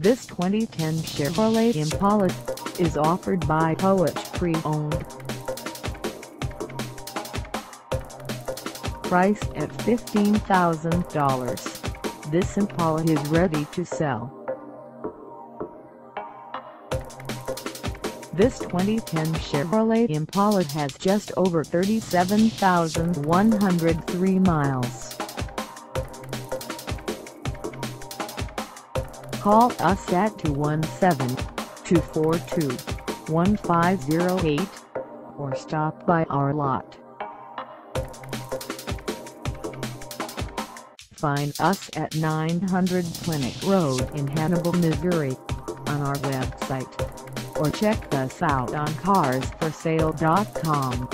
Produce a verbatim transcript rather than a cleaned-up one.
This twenty ten Chevrolet Impala is offered by Poage Pre-Owned. Priced at fifteen thousand dollars, this Impala is ready to sell. This twenty ten Chevrolet Impala has just over thirty-seven thousand one hundred three miles. Call us at two one seven, two four two, one five zero eight or stop by our lot. Find us at nine hundred Clinic Road in Hannibal, Missouri on our website, or check us out on Cars For Sale dot com.